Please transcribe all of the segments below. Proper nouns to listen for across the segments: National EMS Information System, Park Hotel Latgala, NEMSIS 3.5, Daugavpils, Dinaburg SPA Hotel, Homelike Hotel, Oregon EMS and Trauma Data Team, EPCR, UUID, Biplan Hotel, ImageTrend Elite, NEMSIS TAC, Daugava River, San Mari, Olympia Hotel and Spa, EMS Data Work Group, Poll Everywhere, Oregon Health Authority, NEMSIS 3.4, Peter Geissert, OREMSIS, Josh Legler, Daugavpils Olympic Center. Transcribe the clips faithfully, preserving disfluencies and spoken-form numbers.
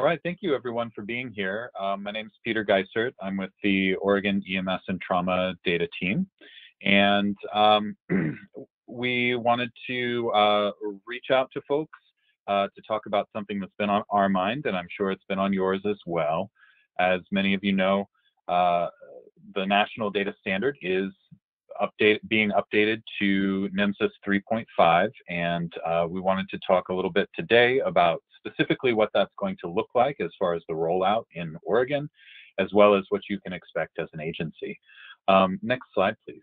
All right, thank you everyone for being here. Um, my name is Peter Geissert. I'm with the Oregon E M S and Trauma Data Team. And um, we wanted to uh, reach out to folks uh, to talk about something that's been on our mind, and I'm sure it's been on yours as well. As many of you know, uh, the national data standard is update, being updated to NEMSIS three point five, and uh, we wanted to talk a little bit today about specifically what that's going to look like as far as the rollout in Oregon, as well as what you can expect as an agency. Um, next slide, please.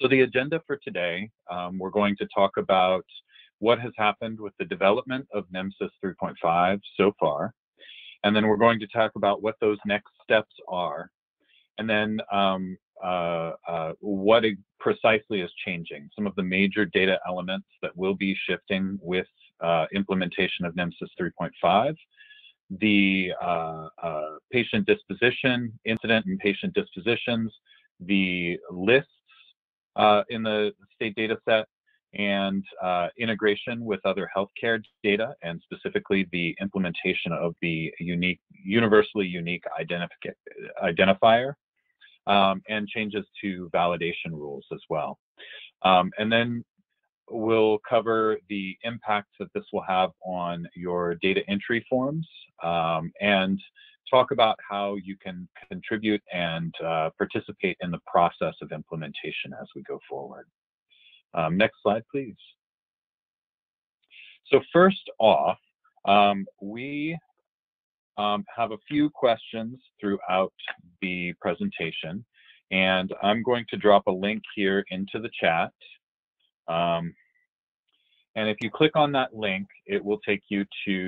So the agenda for today, um, we're going to talk about what has happened with the development of NEMSIS three point five so far, and then we're going to talk about what those next steps are, and then um, Uh, uh, what precisely is changing, some of the major data elements that will be shifting with uh, implementation of NEMSIS three point five, the uh, uh, patient disposition, incident and patient dispositions, the lists uh, in the state data set, and uh, integration with other healthcare data, and specifically the implementation of the unique, universally unique identifi- identifier. Um, and changes to validation rules as well. Um, and then we'll cover the impact that this will have on your data entry forms um, and talk about how you can contribute and uh, participate in the process of implementation as we go forward. Um, next slide, please. So first off, um, we Um, have a few questions throughout the presentation, and I'm going to drop a link here into the chat. Um, and if you click on that link, it will take you to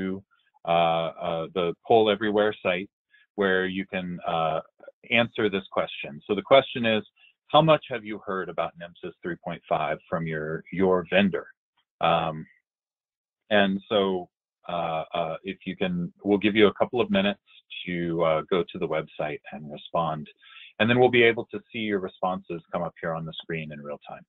uh, uh, the Poll Everywhere site where you can uh, answer this question. So the question is, how much have you heard about NEMSIS three point five from your, your vendor? Um, and so Uh, uh, if you can, we'll give you a couple of minutes to uh, go to the website and respond. And then we'll be able to see your responses come up here on the screen in real time.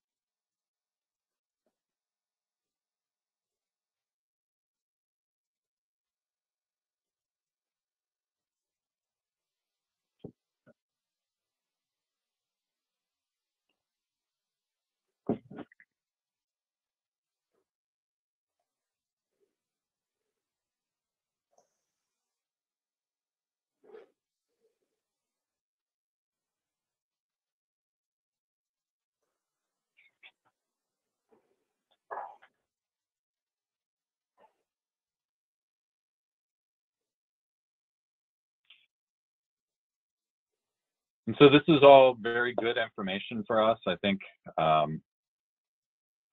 And so this is all very good information for us. I think um,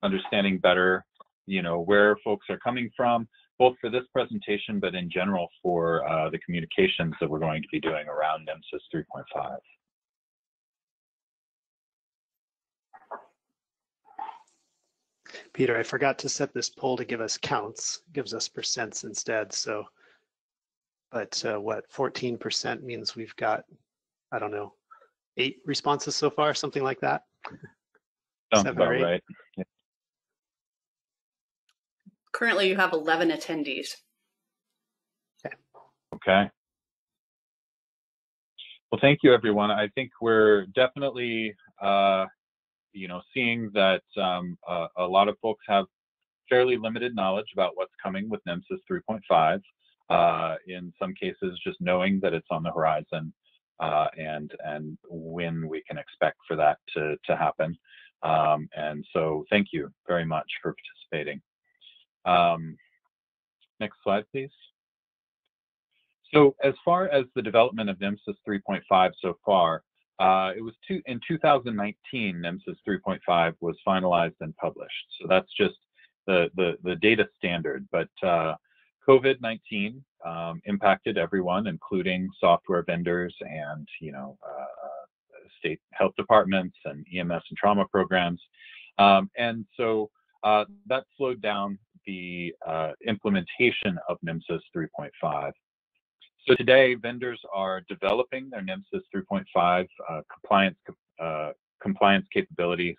understanding better, you know, where folks are coming from, both for this presentation, but in general for uh, the communications that we're going to be doing around NEMSIS three point five. Peter, I forgot to set this poll to give us counts. It gives us percents instead. So, but uh, what fourteen percent means we've got, I don't know, eight responses so far, something like that. Sounds about right. Yeah. Currently, you have eleven attendees. Okay. Okay. Well, thank you, everyone. I think we're definitely, uh, you know, seeing that um, uh, a lot of folks have fairly limited knowledge about what's coming with NEMSIS three point five. Uh, in some cases, just knowing that it's on the horizon. Uh, and and when we can expect for that to, to happen. Um, and so thank you very much for participating. Um, next slide, please. So as far as the development of NEMSIS three point five so far, uh, it was two, in two thousand nineteen, NEMSIS three point five was finalized and published. So that's just the, the, the data standard, but uh, COVID nineteen um, impacted everyone, including software vendors and, you know, uh, state health departments and E M S and trauma programs. Um, and so uh, that slowed down the uh, implementation of NEMSIS three point five. So today, vendors are developing their NEMSIS three point five uh, compliance, uh, compliance capabilities,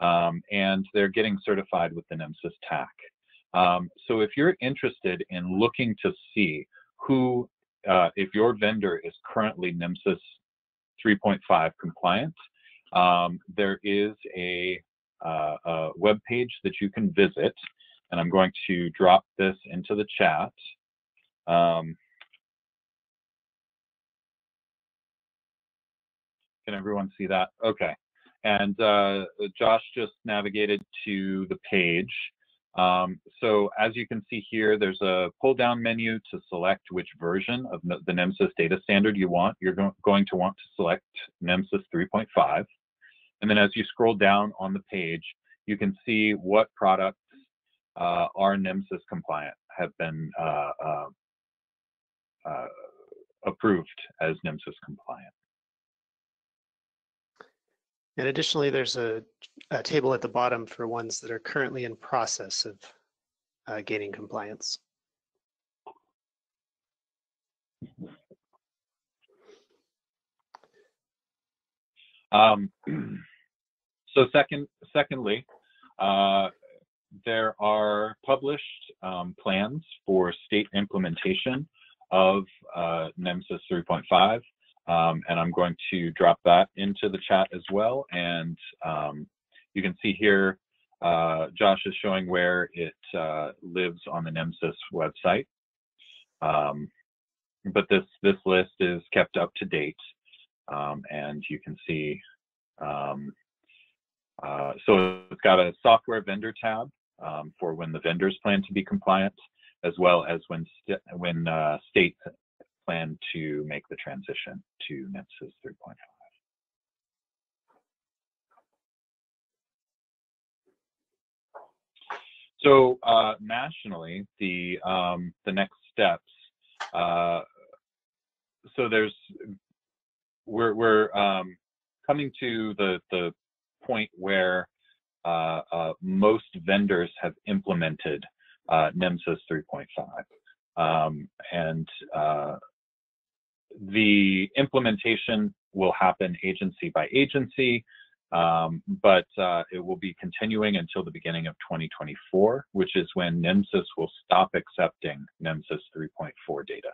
um, and they're getting certified with the NEMSIS TAC. Um, so if you're interested in looking to see who, uh, if your vendor is currently NEMSIS three point five compliant, um, there is a, uh, a web page that you can visit, and I'm going to drop this into the chat. Um, Can everyone see that? Okay. And uh, Josh just navigated to the page. Um, so as you can see here, there's a pull down menu to select which version of the NEMSIS data standard you want. You're go going to want to select NEMSIS three point five. And then as you scroll down on the page, you can see what products uh, are NEMSIS compliant, have been uh, uh, uh, approved as NEMSIS compliant. And additionally, there's a, a table at the bottom for ones that are currently in process of uh, gaining compliance. Um, so second, secondly, uh, there are published um, plans for state implementation of uh, NEMSIS three point five. Um, and I'm going to drop that into the chat as well. And um, you can see here, uh, Josh is showing where it uh, lives on the NEMSIS website. Um, but this, this list is kept up to date. Um, and you can see, um, uh, so it's got a software vendor tab um, for when the vendors plan to be compliant, as well as when, st when uh, states plan to make the transition to NEMSIS three point five. So uh, nationally, the um, the next steps. Uh, so there's we're we're um, coming to the the point where uh, uh, most vendors have implemented uh, NEMSIS three point five, um, and uh, the implementation will happen agency by agency, um, but uh, it will be continuing until the beginning of twenty twenty-four, which is when NEMSIS will stop accepting NEMSIS three point four data.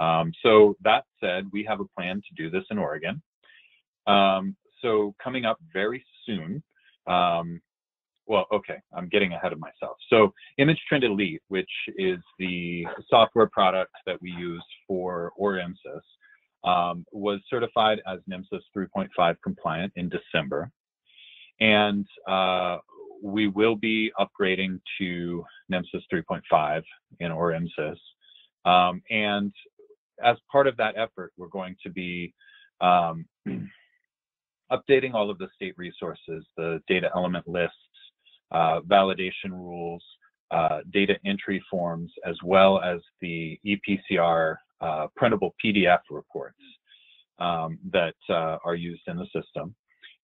Um, so that said, we have a plan to do this in Oregon. Um, so coming up very soon, um, well, okay, I'm getting ahead of myself. So ImageTrend Elite, which is the software product that we use for OREMSIS, um, was certified as NEMSIS three point five compliant in December. And uh, we will be upgrading to NEMSIS three point five in OREMSIS. Um, and as part of that effort, we're going to be um, updating all of the state resources, the data element lists, Uh, validation rules, uh, data entry forms, as well as the E P C R uh, printable P D F reports um, that uh, are used in the system.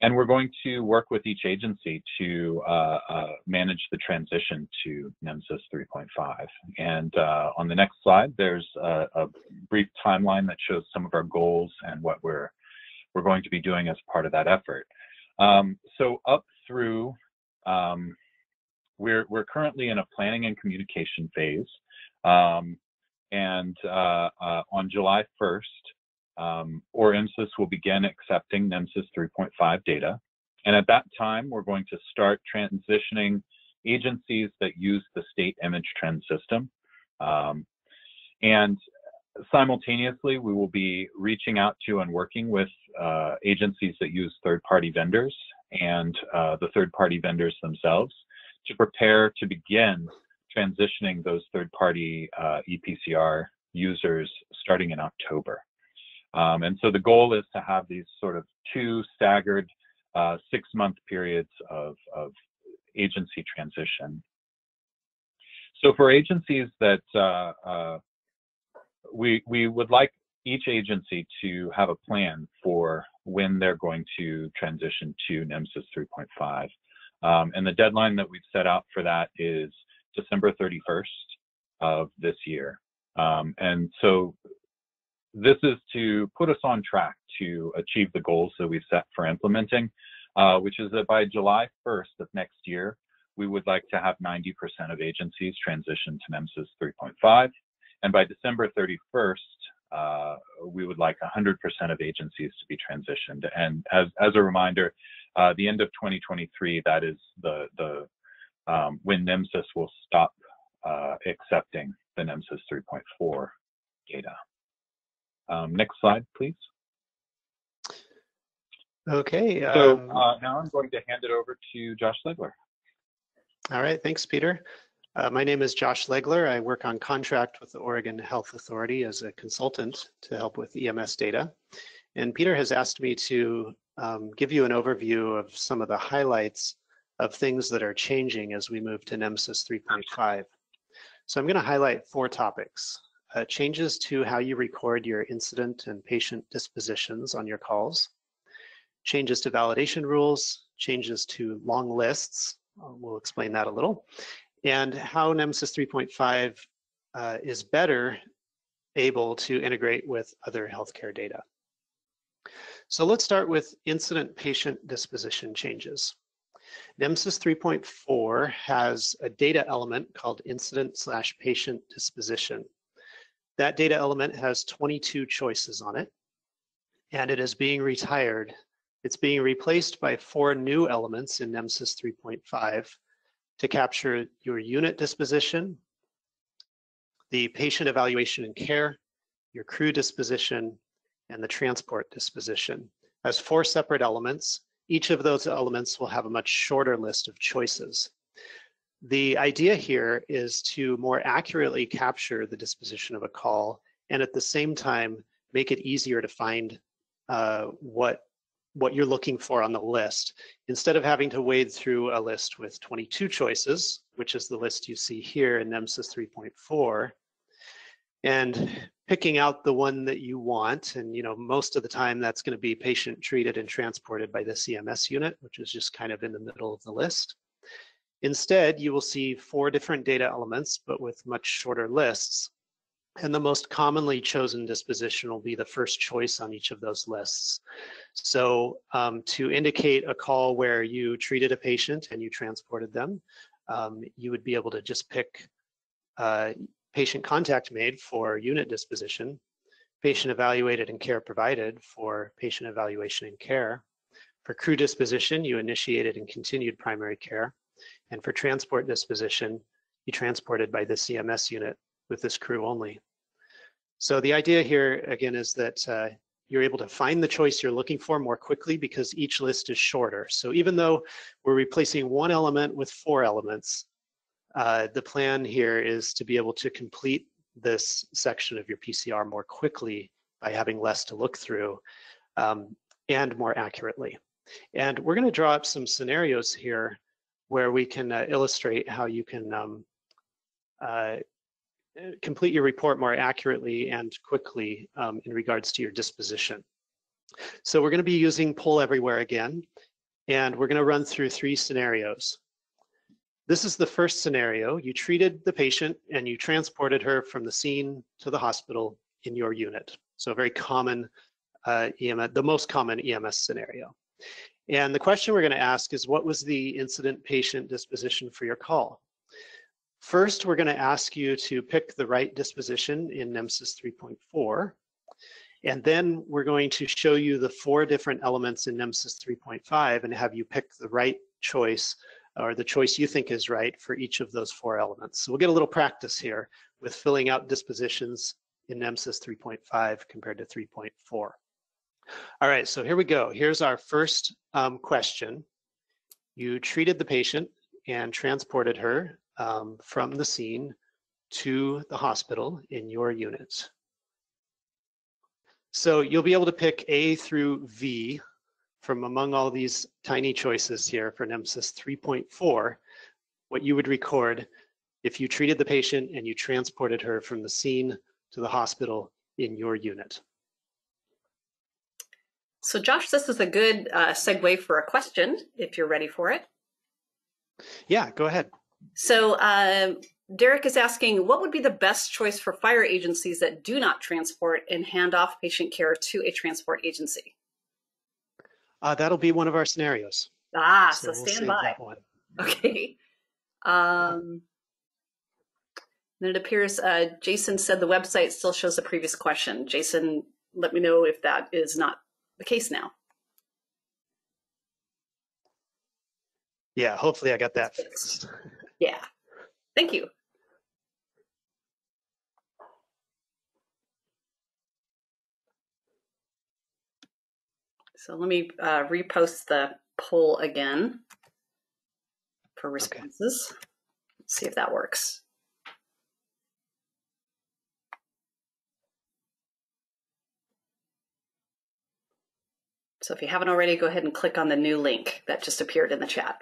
And we're going to work with each agency to uh, uh, manage the transition to NEMSIS three point five. And uh, on the next slide, there's a, a brief timeline that shows some of our goals and what we're, we're going to be doing as part of that effort. Um, so up through Um, we're, we're currently in a planning and communication phase, um, and uh, uh, on July first, um, OREMSIS will begin accepting NEMSIS three point five data, and at that time, we're going to start transitioning agencies that use the state image trend system, um, and simultaneously, we will be reaching out to and working with uh, agencies that use third-party vendors and uh, the third-party vendors themselves to prepare to begin transitioning those third-party uh, E P C R users starting in October. Um, and so the goal is to have these sort of two staggered uh, six-month periods of, of agency transition. So for agencies that uh, uh, We, we would like each agency to have a plan for when they're going to transition to NEMSIS three point five. Um, and the deadline that we've set out for that is December thirty-first of this year. Um, and so this is to put us on track to achieve the goals that we've set for implementing, uh, which is that by July first of next year, we would like to have ninety percent of agencies transition to NEMSIS three point five. And by December thirty-first, uh, we would like one hundred percent of agencies to be transitioned. And as, as a reminder, uh, the end of twenty twenty-three, that is the, the um, when NEMSIS will stop uh, accepting the NEMSIS three point four data. Um, next slide, please. Okay. Um... So uh, now I'm going to hand it over to Josh Legler. All right, thanks, Peter. Uh, my name is Josh Legler. I work on contract with the Oregon Health Authority as a consultant to help with E M S data. And Peter has asked me to um, give you an overview of some of the highlights of things that are changing as we move to NEMSIS three point five. So I'm going to highlight four topics. Uh, changes to how you record your incident and patient dispositions on your calls, changes to validation rules, changes to long lists, we'll explain that a little, and how NEMSIS three point five uh, is better able to integrate with other healthcare data. So let's start with incident patient disposition changes. NEMSIS three point four has a data element called incident slash patient disposition. That data element has twenty-two choices on it, and it is being retired. It's being replaced by four new elements in NEMSIS three point five to capture your unit disposition, the patient evaluation and care, your crew disposition, and the transport disposition. As four separate elements, each of those elements will have a much shorter list of choices. The idea here is to more accurately capture the disposition of a call and at the same time, make it easier to find uh, what what you're looking for on the list. Instead of having to wade through a list with twenty-two choices, which is the list you see here in NEMSIS three point four, and picking out the one that you want, and you know most of the time that's going to be patient treated and transported by the E M S unit, which is just kind of in the middle of the list. Instead, you will see four different data elements, but with much shorter lists. And the most commonly chosen disposition will be the first choice on each of those lists. So um, to indicate a call where you treated a patient and you transported them, um, you would be able to just pick uh, patient contact made for unit disposition, patient evaluated and care provided for patient evaluation and care. For crew disposition, you initiated and continued primary care. And for transport disposition, you transported by the E M S unit with this crew only. So the idea here, again, is that uh, you're able to find the choice you're looking for more quickly because each list is shorter. So even though we're replacing one element with four elements, uh, the plan here is to be able to complete this section of your P C R more quickly by having less to look through um, and more accurately. And we're going to draw up some scenarios here where we can uh, illustrate how you can um, uh, complete your report more accurately and quickly um, in regards to your disposition. So we're going to be using Poll Everywhere again, and we're going to run through three scenarios. This is the first scenario. You treated the patient and you transported her from the scene to the hospital in your unit. So a very common uh, E M S, the most common E M S scenario. And the question we're going to ask is, what was the incident patient disposition for your call? First, we're going to ask you to pick the right disposition in NEMSIS three point four. And then we're going to show you the four different elements in NEMSIS three point five and have you pick the right choice or the choice you think is right for each of those four elements. So we'll get a little practice here with filling out dispositions in NEMSIS three point five compared to three point four. All right, so here we go. Here's our first um, question. You treated the patient and transported her um, from the scene to the hospital in your unit. So you'll be able to pick A through V from among all these tiny choices here for NEMSIS three point four, what you would record if you treated the patient and you transported her from the scene to the hospital in your unit. So Josh, this is a good uh, segue for a question, if you're ready for it. Yeah, go ahead. So uh, Derek is asking, what would be the best choice for fire agencies that do not transport and hand off patient care to a transport agency? Uh, that'll be one of our scenarios. Ah, so, so we'll stand by. Okay. Um, then it appears uh, Jason said the website still shows the previous question. Jason, let me know if that is not the case now. Yeah, hopefully I got that fixed. Yeah, thank you. So let me uh, repost the poll again for responses. Okay. See if that works. So if you haven't already, go ahead and click on the new link that just appeared in the chat.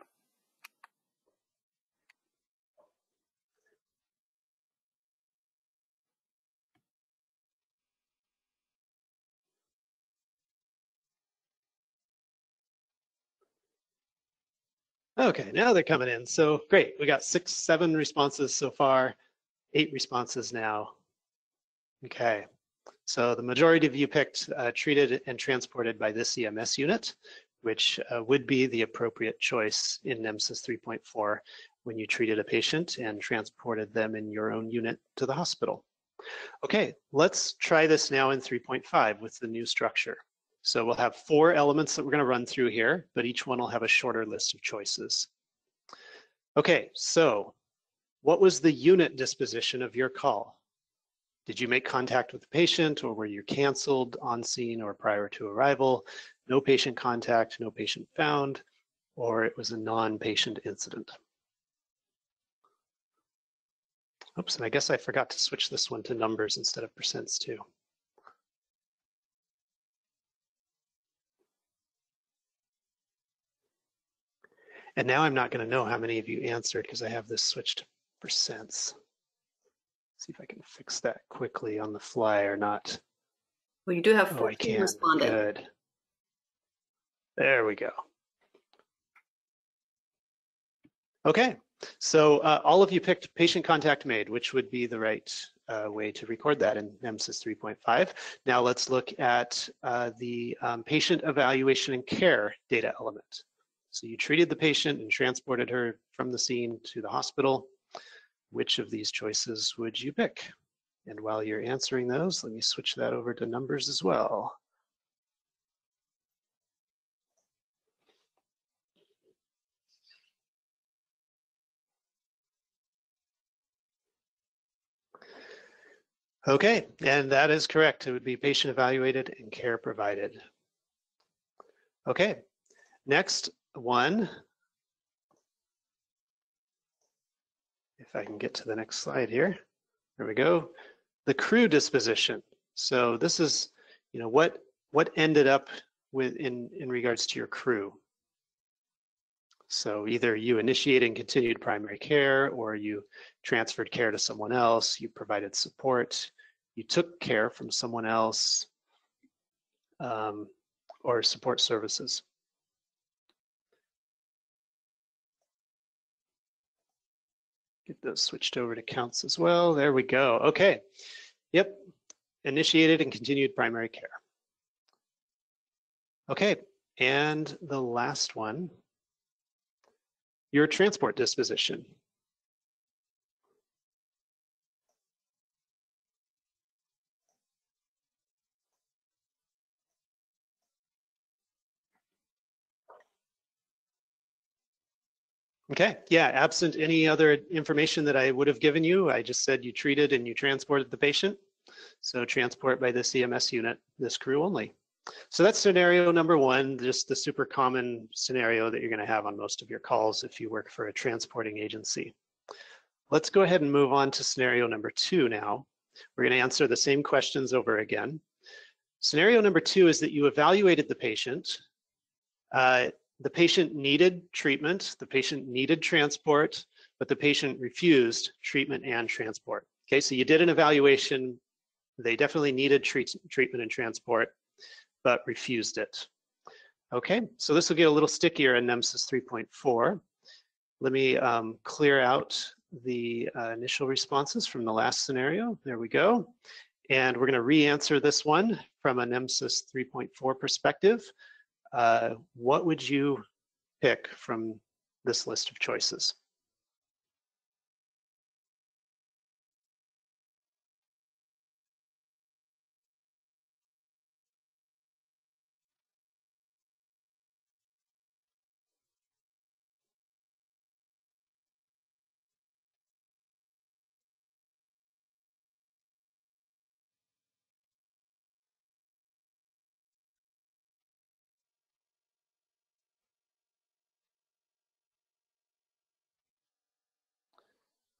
Okay, now they're coming in. So great, we got six, seven responses so far, eight responses now. Okay, so the majority of you picked uh, treated and transported by this E M S unit, which uh, would be the appropriate choice in NEMSIS three point four when you treated a patient and transported them in your own unit to the hospital. Okay, let's try this now in three point five with the new structure. So we'll have four elements that we're going to run through here, but each one will have a shorter list of choices. Okay, so what was the unit disposition of your call? Did you make contact with the patient, or were you canceled on scene or prior to arrival? No patient contact, no patient found, or it was a non-patient incident. Oops, and I guess I forgot to switch this one to numbers instead of percents too. And now I'm not going to know how many of you answered because I have this switched to percents. See if I can fix that quickly on the fly or not. Well, you do have fourteen oh, responding. Good. There we go. Okay, so uh, all of you picked patient contact made, which would be the right uh, way to record that in NEMSIS three point five. Now let's look at uh, the um, patient evaluation and care data element. So you treated the patient and transported her from the scene to the hospital. Which of these choices would you pick? And while you're answering those, let me switch that over to numbers as well. Okay, and that is correct. It would be patient evaluated and care provided. Okay, next. One, if I can get to the next slide here, there we go. The crew disposition. So this is, you know, what what ended up with in in regards to your crew. So either you initiated and continued primary care, or you transferred care to someone else. You provided support. You took care from someone else, um, or support services. Get those switched over to counts as well. There we go. Okay. Yep. Initiated and continued primary care. Okay. And the last one, your transport disposition. Okay, yeah, absent any other information that I would have given you, I just said you treated and you transported the patient. So transport by this E M S unit, this crew only. So that's scenario number one, just the super common scenario that you're gonna have on most of your calls if you work for a transporting agency. Let's go ahead and move on to scenario number two now. We're gonna answer the same questions over again. Scenario number two is that you evaluated the patient. Uh, The patient needed treatment, the patient needed transport, but the patient refused treatment and transport. Okay, so you did an evaluation, they definitely needed treat, treatment and transport, but refused it. Okay, so this will get a little stickier in NEMSIS three point four. Let me um, clear out the uh, initial responses from the last scenario. There we go. And we're gonna re-answer this one from a NEMSIS three point four perspective. uh, what would you pick from this list of choices?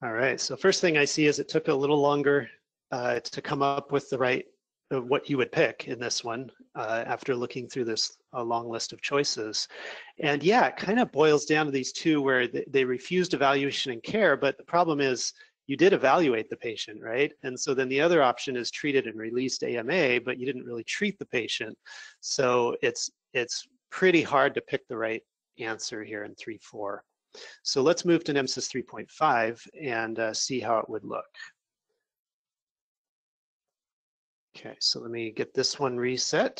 All right, so first thing I see is it took a little longer uh, to come up with the right, uh, what you would pick in this one uh, after looking through this uh, long list of choices. And yeah, it kind of boils down to these two where th they refused evaluation and care, but the problem is you did evaluate the patient, right? And so then the other option is treated and released A M A, but you didn't really treat the patient. So it's, it's pretty hard to pick the right answer here in three four. So let's move to NEMSIS three point five and uh, see how it would look. Okay, so let me get this one reset.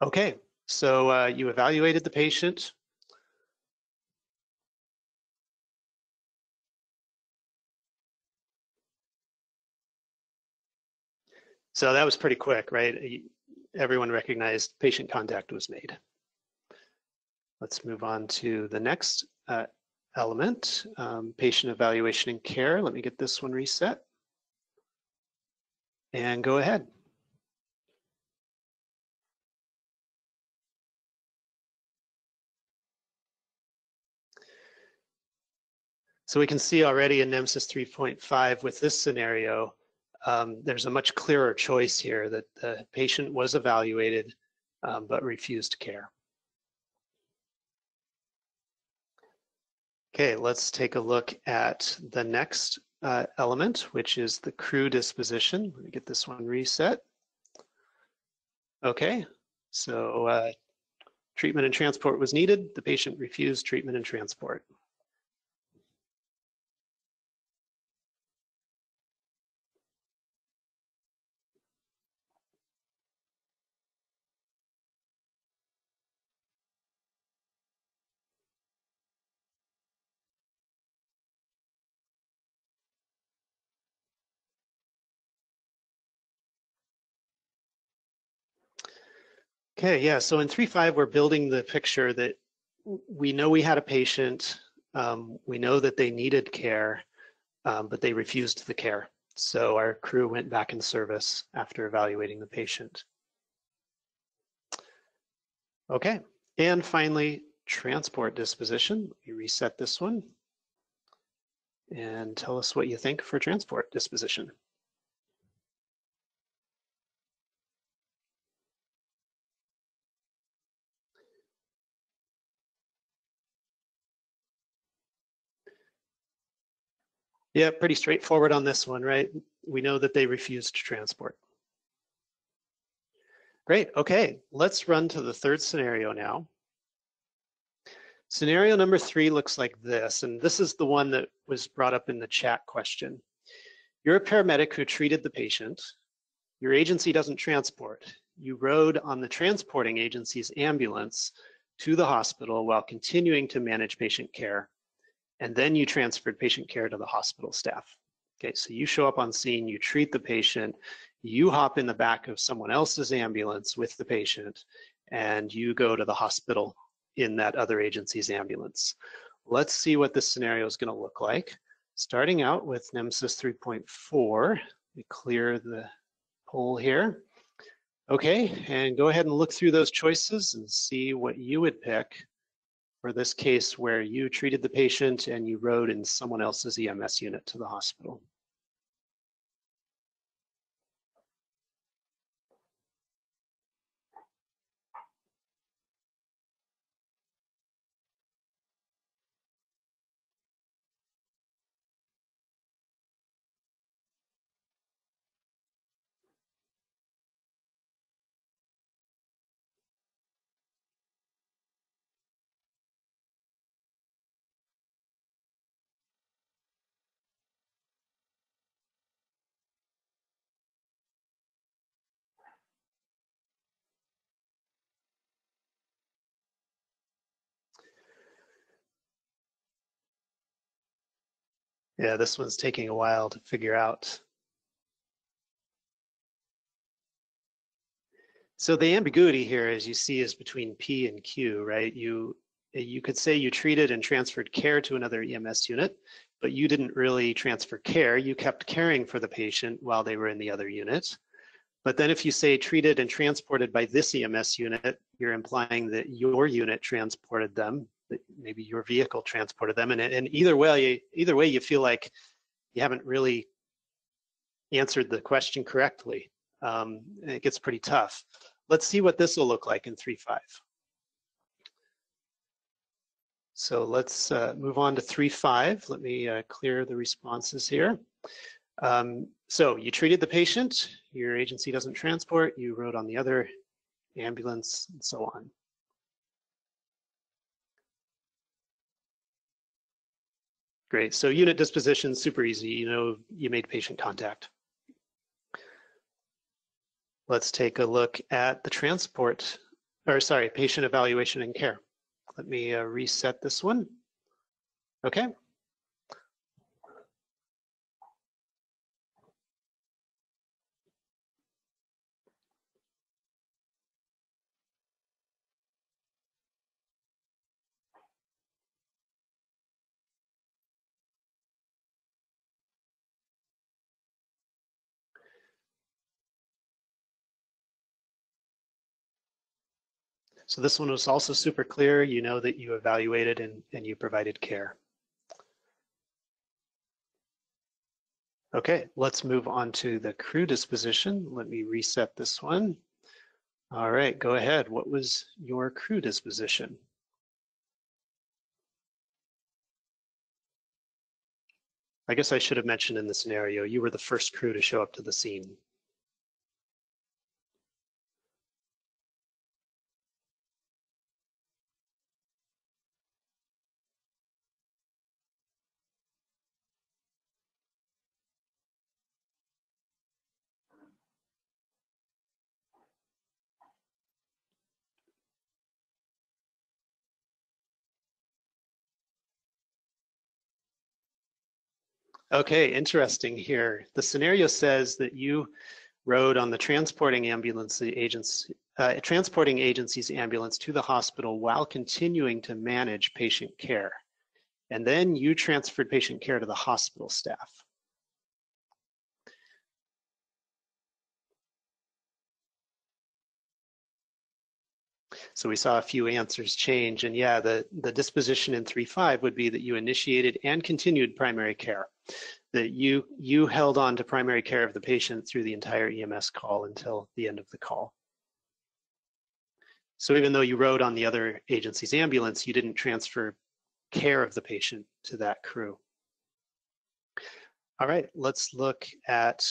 Okay, so uh, you evaluated the patient. So that was pretty quick, right? Everyone recognized patient contact was made. Let's move on to the next uh, element, um, patient evaluation and care. Let me get this one reset and go ahead. So we can see already in NEMSIS three point five with this scenario, um, there's a much clearer choice here that the patient was evaluated um, but refused care. Okay, let's take a look at the next uh, element, which is the crew disposition. Let me get this one reset. Okay, so uh, treatment and transport was needed. The patient refused treatment and transport. Okay, yeah, so in three point five, we're building the picture that we know we had a patient, um, we know that they needed care, um, but they refused the care. So our crew went back in service after evaluating the patient. Okay, and finally, transport disposition. Let me reset this one and tell us what you think for transport disposition. Yeah, pretty straightforward on this one, right? We know that they refused to transport. Great, okay, let's run to the third scenario now. Scenario number three looks like this, and this is the one that was brought up in the chat question. You're a paramedic who treated the patient. Your agency doesn't transport. You rode on the transporting agency's ambulance to the hospital while continuing to manage patient care. And then you transferred patient care to the hospital staff. Okay, so you show up on scene, you treat the patient, you hop in the back of someone else's ambulance with the patient, and you go to the hospital in that other agency's ambulance. Let's see what this scenario is gonna look like. Starting out with NEMSIS three point four, we clear the poll here. Okay, and go ahead and look through those choices and see what you would pick for this case where you treated the patient and you rode in someone else's E M S unit to the hospital. Yeah, this one's taking a while to figure out. So the ambiguity here, as you see, is between P and Q, right? You, you could say you treated and transferred care to another E M S unit, but you didn't really transfer care. You kept caring for the patient while they were in the other unit. But then if you say treated and transported by this E M S unit, you're implying that your unit transported them, that maybe your vehicle transported them. And, and either way, either way, you feel like you haven't really answered the question correctly. Um, it gets pretty tough. Let's see what this will look like in three point five. So let's uh, move on to three point five. Let me uh, clear the responses here. Um, so you treated the patient, your agency doesn't transport, you rode on the other ambulance, and so on. Great, so unit disposition, super easy. You know, you made patient contact. Let's take a look at the transport, or sorry, patient evaluation and care. Let me uh, reset this one. Okay. So this one was also super clear. You know that you evaluated and, and you provided care. Okay, let's move on to the crew disposition. Let me reset this one. All right, go ahead. What was your crew disposition? I guess I should have mentioned in the scenario, you were the first crew to show up to the scene. Okay, interesting here. The scenario says that you rode on the transporting ambulance agency, uh, transporting agency's ambulance to the hospital while continuing to manage patient care. And then you transferred patient care to the hospital staff. So we saw a few answers change, and yeah, the, the disposition in three point five would be that you initiated and continued primary care, that you, you held on to primary care of the patient through the entire E M S call until the end of the call. So even though you rode on the other agency's ambulance, you didn't transfer care of the patient to that crew. All right, let's look at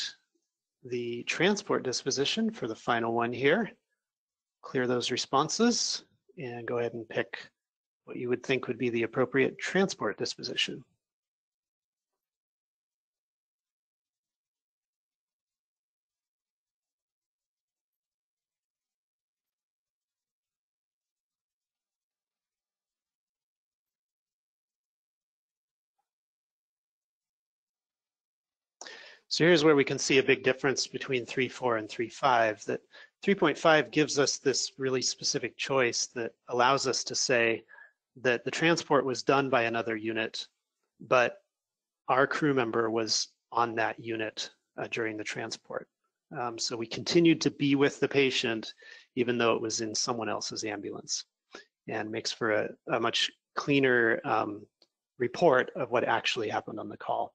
the transport disposition for the final one here. Clear those responses and go ahead and pick what you would think would be the appropriate transport disposition. So here's where we can see a big difference between three point four and three point five, that three point five gives us this really specific choice that allows us to say that the transport was done by another unit, but our crew member was on that unit uh, during the transport. Um, so we continued to be with the patient, even though it was in someone else's ambulance, and makes for a, a much cleaner um, report of what actually happened on the call.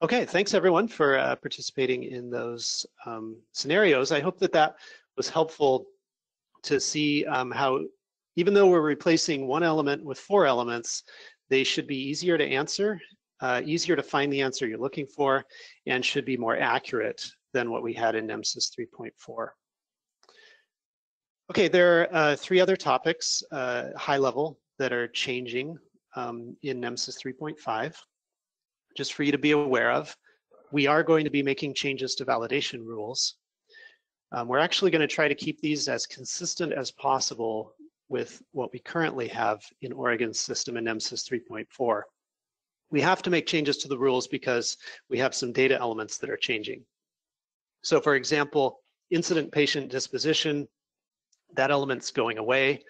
Okay, thanks everyone for uh, participating in those um, scenarios. I hope that that was helpful to see um, how, even though we're replacing one element with four elements, they should be easier to answer, uh, easier to find the answer you're looking for, and should be more accurate than what we had in NEMSIS three point four. Okay, there are uh, three other topics, uh, high level, that are changing um, in NEMSIS three point five. Just for you to be aware of. We are going to be making changes to validation rules. Um, we're actually going to try to keep these as consistent as possible with what we currently have in Oregon's system in NEMSIS three point four. we have to make changes to the rules because we have some data elements that are changing. So for example, incident patient disposition, that element's going away.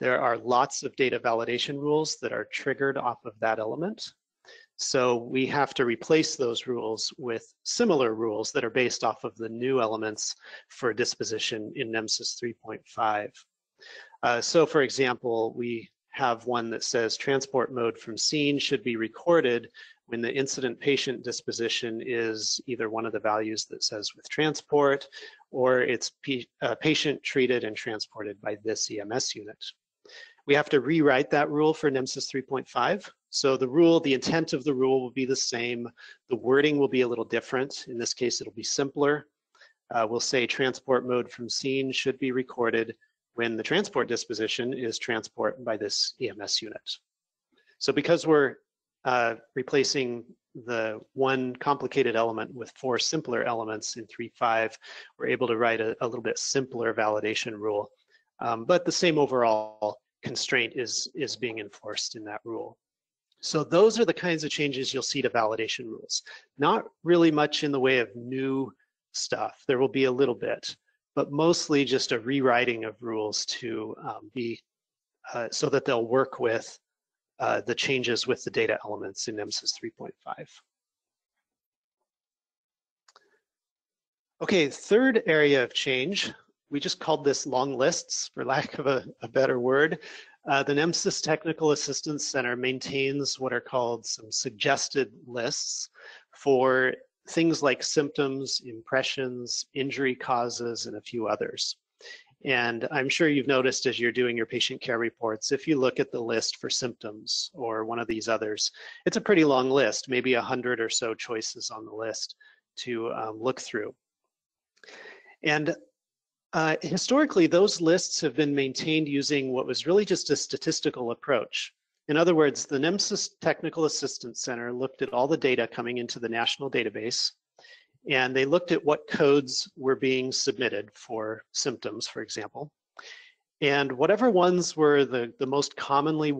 There are lots of data validation rules that are triggered off of that element. So we have to replace those rules with similar rules that are based off of the new elements for disposition in NEMSIS three point five. Uh, so for example, we have one that says transport mode from scene should be recorded when the incident patient disposition is either one of the values that says with transport, or it's uh, patient treated and transported by this E M S unit. We have to rewrite that rule for NEMSIS three point five. So the rule, the intent of the rule will be the same. The wording will be a little different. In this case, it'll be simpler. Uh, we'll say transport mode from scene should be recorded when the transport disposition is transport by this E M S unit. So because we're uh, replacing the one complicated element with four simpler elements in three point five, we're able to write a, a little bit simpler validation rule. Um, but the same overall constraint is, is being enforced in that rule. So those are the kinds of changes you'll see to validation rules. Not really much in the way of new stuff. There will be a little bit, but mostly just a rewriting of rules to um, be uh, so that they'll work with uh, the changes with the data elements in NEMSIS three point five. Okay, third area of change. We just called this long lists, for lack of a, a better word. Uh, the NEMSIS Technical Assistance Center maintains what are called some suggested lists for things like symptoms, impressions, injury causes, and a few others. And I'm sure you've noticed as you're doing your patient care reports, if you look at the list for symptoms or one of these others, it's a pretty long list, maybe a hundred or so choices on the list to um, look through. And Uh, historically, those lists have been maintained using what was really just a statistical approach. In other words, the NEMSIS Technical Assistance Center looked at all the data coming into the national database, and they looked at what codes were being submitted for symptoms, for example. And whatever ones were the, the most commonly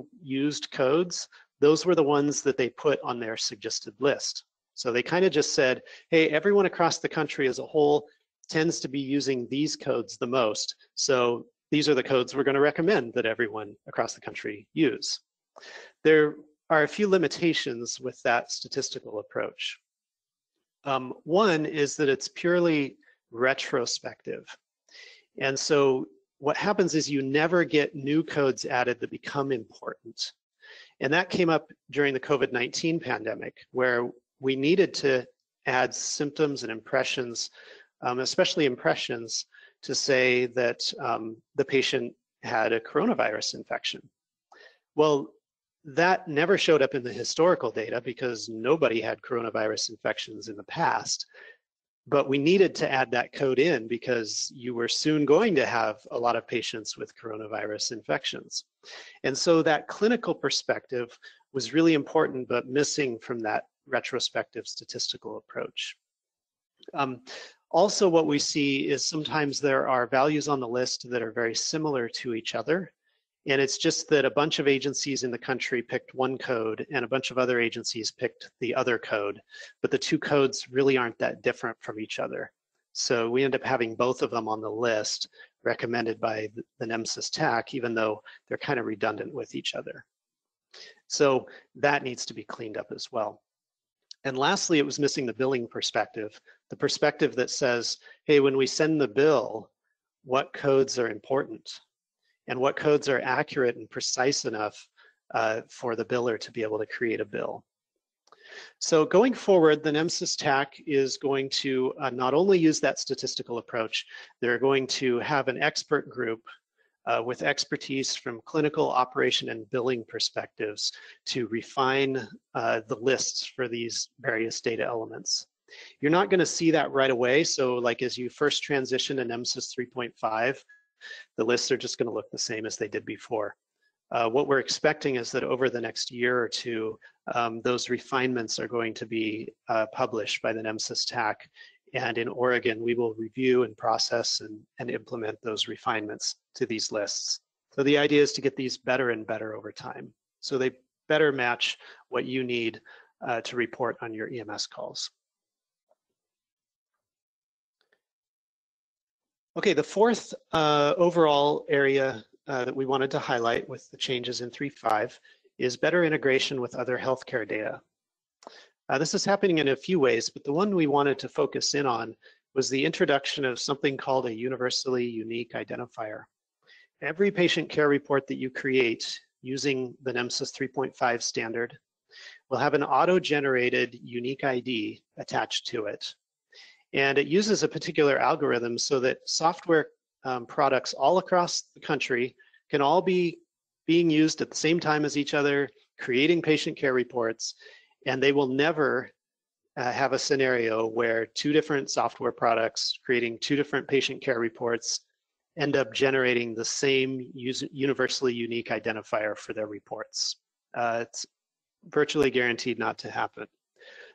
used codes, those were the ones that they put on their suggested list. So they kind of just said, hey, everyone across the country as a whole tends to be using these codes the most. So these are the codes we're going to recommend that everyone across the country use. There are a few limitations with that statistical approach. Um, one is that it's purely retrospective. And so what happens is you never get new codes added that become important. And that came up during the COVID nineteen pandemic, where we needed to add symptoms and impressions Um, especially impressions, to say that um, the patient had a coronavirus infection. Well, that never showed up in the historical data because nobody had coronavirus infections in the past, but we needed to add that code in because you were soon going to have a lot of patients with coronavirus infections. And so that clinical perspective was really important, but missing from that retrospective statistical approach. Um, Also, what we see is sometimes there are values on the list that are very similar to each other. And it's just that a bunch of agencies in the country picked one code and a bunch of other agencies picked the other code, but the two codes really aren't that different from each other. So we end up having both of them on the list recommended by the NEMSIS T A C, even though they're kind of redundant with each other. So that needs to be cleaned up as well. And lastly, it was missing the billing perspective, the perspective that says, hey, when we send the bill, what codes are important and what codes are accurate and precise enough uh, for the biller to be able to create a bill. So going forward, the NEMSIS T A C is going to uh, not only use that statistical approach, they're going to have an expert group Uh, with expertise from clinical, operation, and billing perspectives to refine uh, the lists for these various data elements. You're not going to see that right away. So like as you first transition to NEMSIS three point five, the lists are just going to look the same as they did before. Uh, what we're expecting is that over the next year or two, um, those refinements are going to be uh, published by the NEMSIS T A C. And in Oregon, we will review and process and, and implement those refinements to these lists. So the idea is to get these better and better over time, so they better match what you need uh, to report on your E M S calls. Okay, the fourth uh, overall area uh, that we wanted to highlight with the changes in three point five is better integration with other healthcare data. Uh, this is happening in a few ways, but the one we wanted to focus in on was the introduction of something called a universally unique identifier. Every patient care report that you create using the NEMSIS three point five standard will have an auto-generated unique I D attached to it. And it uses a particular algorithm so that software um, products all across the country can all be being used at the same time as each other, creating patient care reports, and they will never uh, have a scenario where two different software products creating two different patient care reports end up generating the same universally unique identifier for their reports. Uh, it's virtually guaranteed not to happen.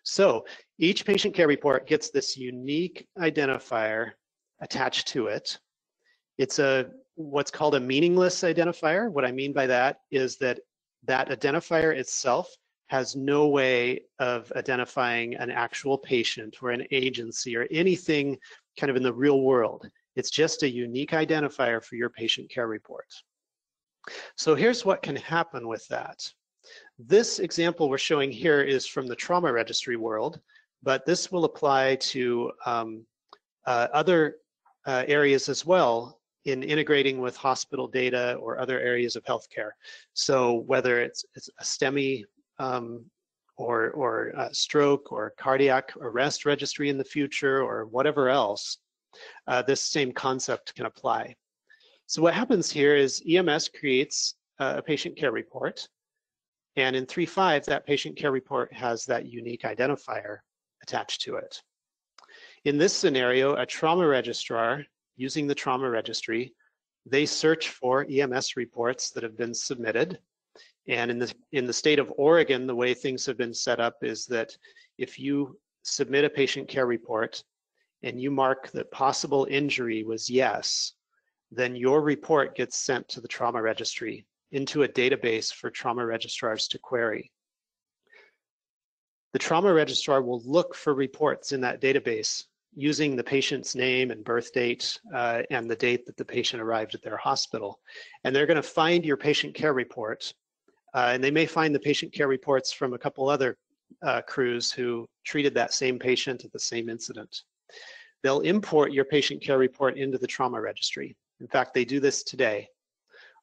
So each patient care report gets this unique identifier attached to it. It's a what's called a meaningless identifier. What I mean by that is that that identifier itself has no way of identifying an actual patient or an agency or anything kind of in the real world. It's just a unique identifier for your patient care report. So here's what can happen with that. This example we're showing here is from the trauma registry world, but this will apply to um, uh, other uh, areas as well in integrating with hospital data or other areas of healthcare. So whether it's, it's a STEMI um, or, or a stroke or cardiac arrest registry in the future or whatever else, uh, this same concept can apply. So what happens here is E M S creates uh, a patient care report. And in three point five, that patient care report has that unique identifier attached to it. In this scenario, a trauma registrar, using the trauma registry, they search for E M S reports that have been submitted. And in the, in the state of Oregon, the way things have been set up is that if you submit a patient care report and you mark that possible injury was yes, then your report gets sent to the trauma registry into a database for trauma registrars to query. The trauma registrar will look for reports in that database using the patient's name and birth date uh, and the date that the patient arrived at their hospital. And they're gonna find your patient care report. Uh, and they may find the patient care reports from a couple other uh, crews who treated that same patient at the same incident. They'll import your patient care report into the trauma registry. In fact, they do this today.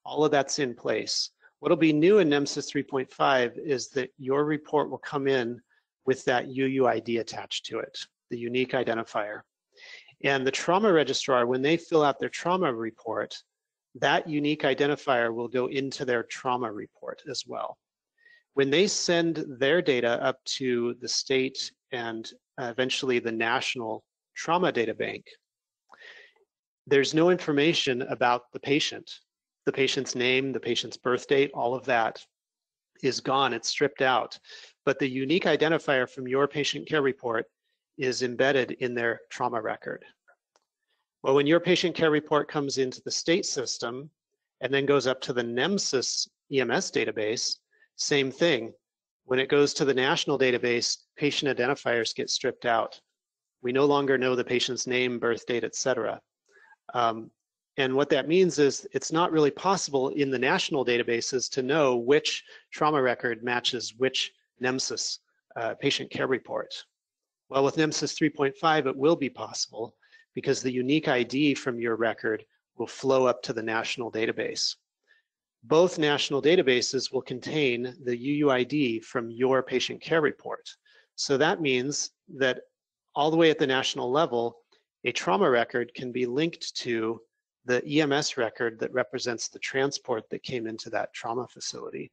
All of that's in place. What'll be new in NEMSIS three point five is that your report will come in with that U U I D attached to it, the unique identifier. And the trauma registrar, when they fill out their trauma report, that unique identifier will go into their trauma report as well. When they send their data up to the state and eventually the national trauma data bank, there's no information about the patient. The patient's name, the patient's birth date, all of that is gone, it's stripped out. But the unique identifier from your patient care report is embedded in their trauma record. Well, when your patient care report comes into the state system and then goes up to the NEMSIS E M S database, same thing. When it goes to the national database, patient identifiers get stripped out. We no longer know the patient's name, birth date, et cetera. Um, And what that means is it's not really possible in the national databases to know which trauma record matches which NEMSIS uh, patient care report. Well, with NEMSIS three point five, it will be possible because the unique I D from your record will flow up to the national database. Both national databases will contain the U U I D from your patient care report. So that means that all the way at the national level, a trauma record can be linked to the E M S record that represents the transport that came into that trauma facility.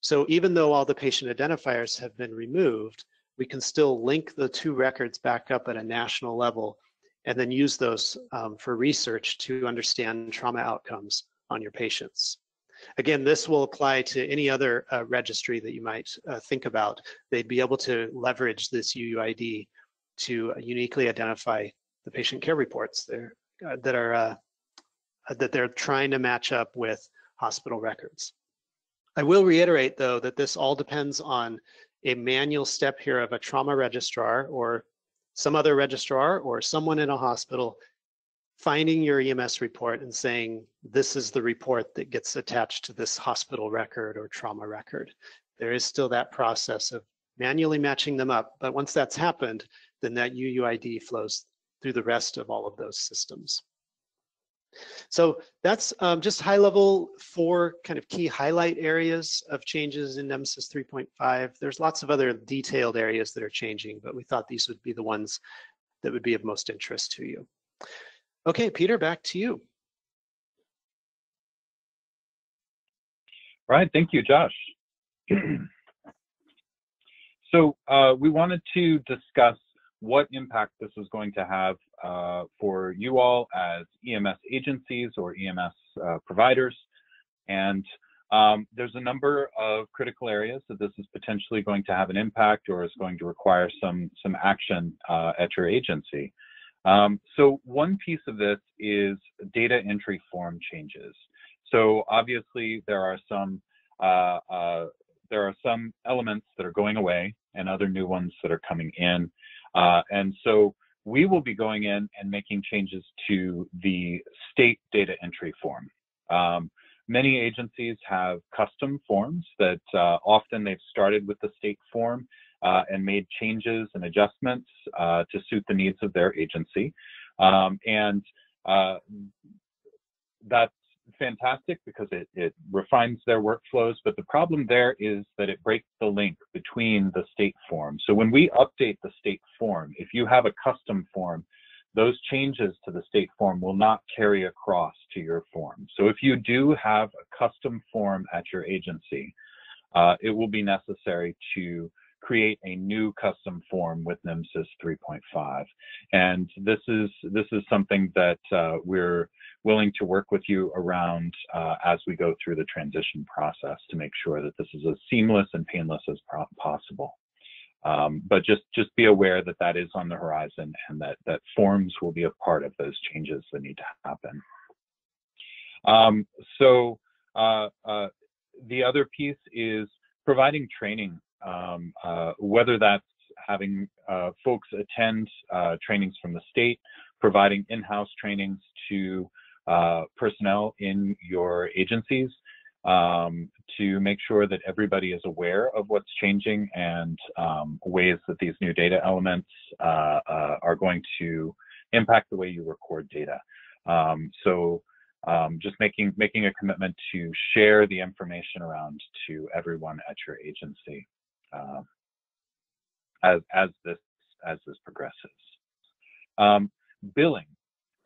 So even though all the patient identifiers have been removed, we can still link the two records back up at a national level and then use those um, for research to understand trauma outcomes on your patients. Again, this will apply to any other uh, registry that you might uh, think about. They'd be able to leverage this U U I D to uniquely identify the patient care reports there, uh, that are uh, that they're trying to match up with hospital records. I will reiterate, though, that this all depends on a manual step here of a trauma registrar or some other registrar or someone in a hospital finding your E M S report and saying, this is the report that gets attached to this hospital record or trauma record. There is still that process of manually matching them up, but once that's happened, then that U U I D flows through the rest of all of those systems. So that's um, just high level four kind of key highlight areas of changes in NEMSIS three point five. There's lots of other detailed areas that are changing, but we thought these would be the ones that would be of most interest to you. Okay, Peter, back to you. All right, thank you, Josh. So uh, we wanted to discuss what impact this is going to have uh, for you all as E M S agencies or E M S uh, providers. And um, there's a number of critical areas that this is potentially going to have an impact or is going to require some, some action uh, at your agency. Um, so one piece of this is data entry form changes. So obviously there are some uh, uh, there are some elements that are going away and other new ones that are coming in. Uh, and so we will be going in and making changes to the state data entry form. Um, many agencies have custom forms that uh, often they've started with the state form uh, and made changes and adjustments uh, to suit the needs of their agency. Um, and uh, that's fantastic because it, it refines their workflows, but the problem there is that it breaks the link between the state form. So when we update the state form, if you have a custom form, those changes to the state form will not carry across to your form. So if you do have a custom form at your agency, uh, it will be necessary to create a new custom form with NEMSIS three point five. And this is, this is something that uh, we're willing to work with you around uh, as we go through the transition process to make sure that this is as seamless and painless as possible. Um, but just, just be aware that that is on the horizon and that, that forms will be a part of those changes that need to happen. Um, so uh, uh, the other piece is providing training. Um, uh, whether that's having uh, folks attend uh, trainings from the state, providing in-house trainings to uh, personnel in your agencies um, to make sure that everybody is aware of what's changing and um, ways that these new data elements uh, uh, are going to impact the way you record data. Um, so um, just making, making a commitment to share the information around to everyone at your agency. Uh, as as this as this progresses, um, billing.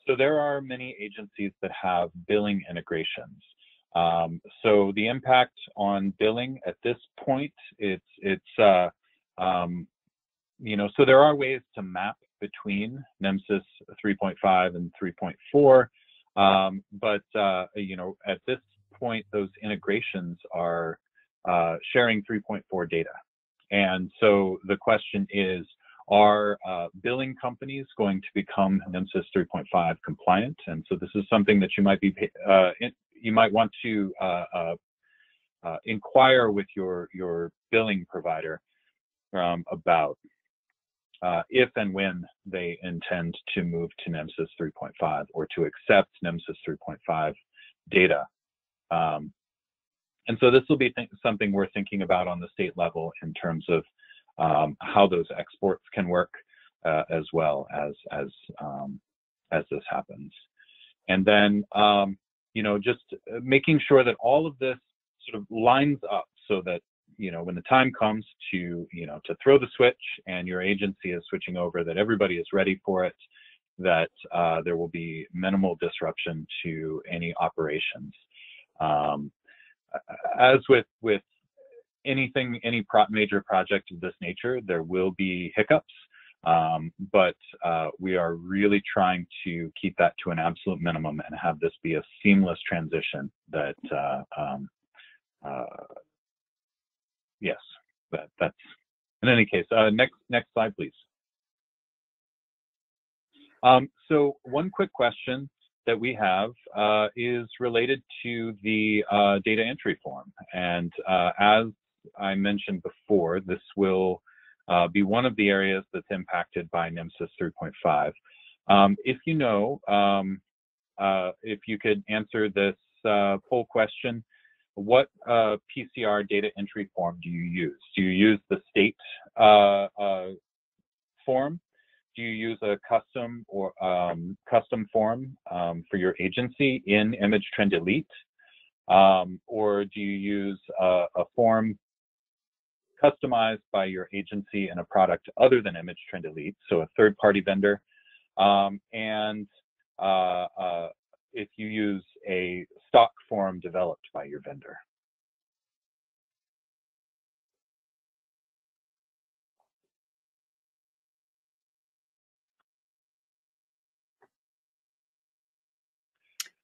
So there are many agencies that have billing integrations. Um, so the impact on billing at this point, it's it's uh, um, you know. So there are ways to map between NEMSIS three point five and three point four, um, but uh, you know at this point those integrations are uh, sharing three point four data. And so the question is, are uh, billing companies going to become NEMSIS three point five compliant? And so this is something that you might be uh, in, you might want to uh, uh, uh, inquire with your your billing provider um, about uh, if and when they intend to move to NEMSIS three point five or to accept NEMSIS three point five data. Um, And so this will be th something we're thinking about on the state level in terms of um, how those exports can work uh, as well as as um, as this happens. And then, um, you know, just making sure that all of this sort of lines up so that, you know, when the time comes to, you know, to throw the switch and your agency is switching over, that everybody is ready for it, that uh, there will be minimal disruption to any operations. Um, As with with anything, any pro major project of this nature, there will be hiccups, um, but uh, we are really trying to keep that to an absolute minimum and have this be a seamless transition. That uh, um, uh, yes, that that's in any case. Uh, next next slide, please. Um, so one quick question that we have uh, is related to the uh, data entry form. And uh, as I mentioned before, this will uh, be one of the areas that's impacted by NEMSIS three point five. Um, if you know, um, uh, if you could answer this uh, poll question, what uh, P C R data entry form do you use? Do you use the state uh, uh, form? Do you use a custom or um, custom form um, for your agency in ImageTrend Elite? Um, or do you use a, a form customized by your agency and a product other than ImageTrend Elite, so a third-party vendor? Um, and uh, uh, if you use a stock form developed by your vendor.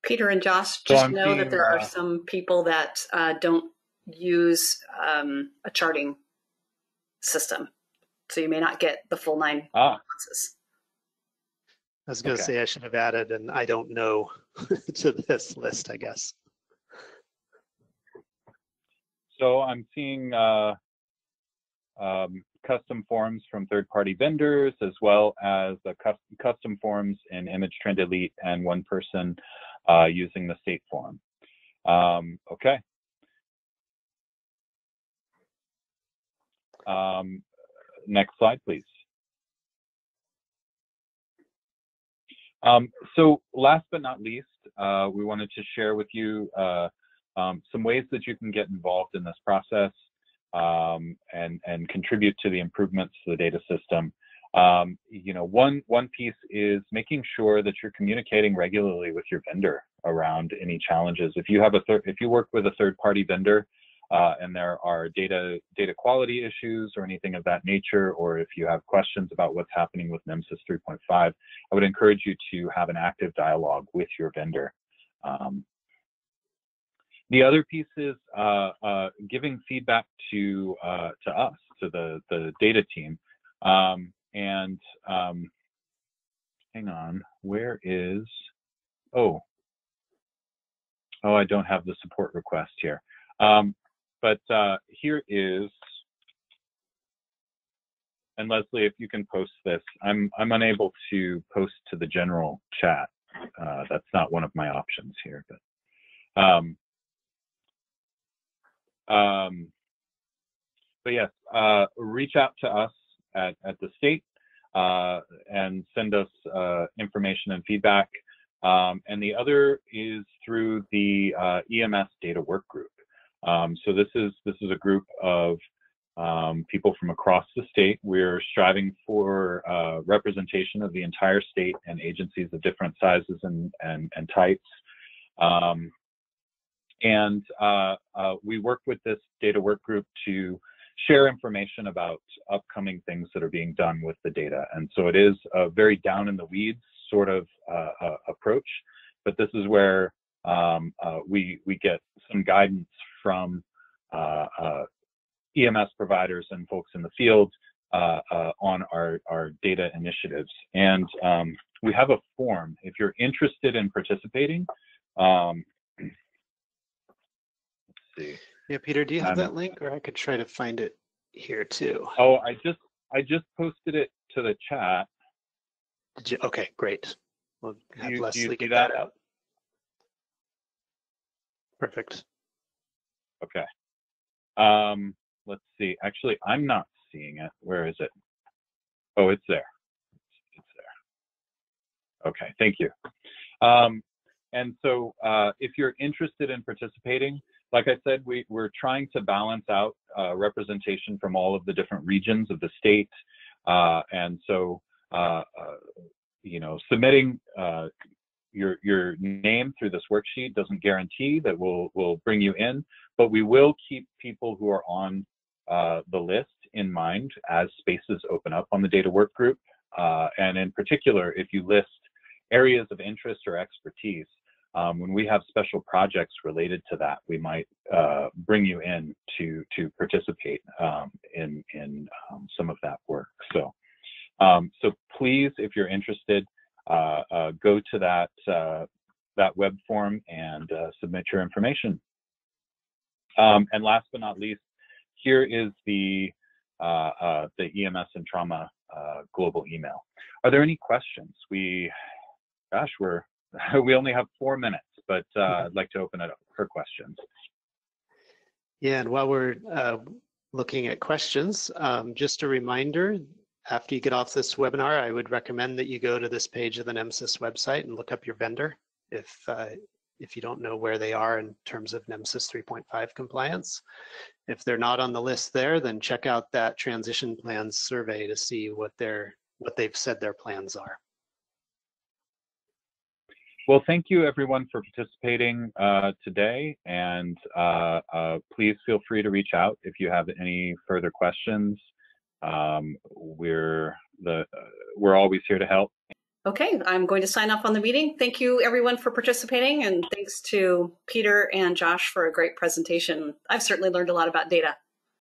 Peter and Josh, just so know being, that there are uh, some people that uh, don't use um, a charting system, so you may not get the full nine ah. responses. I was going to okay. say I should have added an I don't know to this list, I guess. So I'm seeing uh, um, custom forms from third-party vendors, as well as the custom forms in ImageTrend Elite, and one person uh, using the state form. Um, okay. Um, next slide, please. Um, so last but not least, uh, we wanted to share with you uh, um, some ways that you can get involved in this process um, and, and contribute to the improvements to the data system. Um, you know, one, one piece is making sure that you're communicating regularly with your vendor around any challenges. If you have a third, if you work with a third party vendor uh, and there are data, data quality issues or anything of that nature, or if you have questions about what's happening with NEMSIS three point five, I would encourage you to have an active dialogue with your vendor. Um, The other piece is uh, uh, giving feedback to uh, to us, to the the data team. Um, and um, hang on, where is? Oh, oh, I don't have the support request here. Um, but uh, here is. And Leslie, if you can post this, I'm I'm unable to post to the general chat. Uh, that's not one of my options here, but. Um, Um, but yes, uh, reach out to us at, at the state uh, and send us uh, information and feedback. Um, and the other is through the uh, E M S Data Work Group. Um, so this is this is a group of um, people from across the state. We're striving for uh, representation of the entire state and agencies of different sizes and and, and types. Um, And uh, uh, we work with this data work group to share information about upcoming things that are being done with the data. And so it is a very down in the weeds sort of uh, uh, approach, but this is where um, uh, we, we get some guidance from uh, uh, E M S providers and folks in the field uh, uh, on our, our data initiatives. And um, we have a form if you're interested in participating. Um, Yeah, Peter, do you have um, that link, or I could try to find it here too? Oh, I just I just posted it to the chat. Did you? Okay, great. We'll have you, Leslie get that? that out. Perfect. Okay. Um, let's see. Actually, I'm not seeing it. Where is it? Oh, it's there. It's, it's there. Okay. Thank you. Um, and so, uh, if you're interested in participating. Like I said, we, we're trying to balance out uh, representation from all of the different regions of the state. Uh, and so, uh, uh, you know, submitting uh, your, your name through this worksheet doesn't guarantee that we'll, we'll bring you in, but we will keep people who are on uh, the list in mind as spaces open up on the data work group. Uh, and in particular, if you list areas of interest or expertise, Um, when we have special projects related to that, we might uh, bring you in to to participate um, in in um, some of that work. So, um, so please, if you're interested, uh, uh, go to that uh, that web form and uh, submit your information. Um, and last but not least, here is the uh, uh, the E M S and trauma uh, global email. Are there any questions? We, gosh, we're we only have four minutes, but uh, I'd like to open it up for questions. Yeah, and while we're uh, looking at questions, um, just a reminder, after you get off this webinar, I would recommend that you go to this page of the NEMSIS website and look up your vendor if, uh, if you don't know where they are in terms of NEMSIS three point five compliance. If they're not on the list there, then check out that transition plans survey to see what, they're, what they've said their plans are. Well, thank you everyone for participating uh, today, and uh, uh, please feel free to reach out if you have any further questions. Um, we're the uh, we're always here to help. Okay, I'm going to sign off on the meeting. Thank you everyone for participating, and thanks to Peter and Josh for a great presentation. I've certainly learned a lot about data.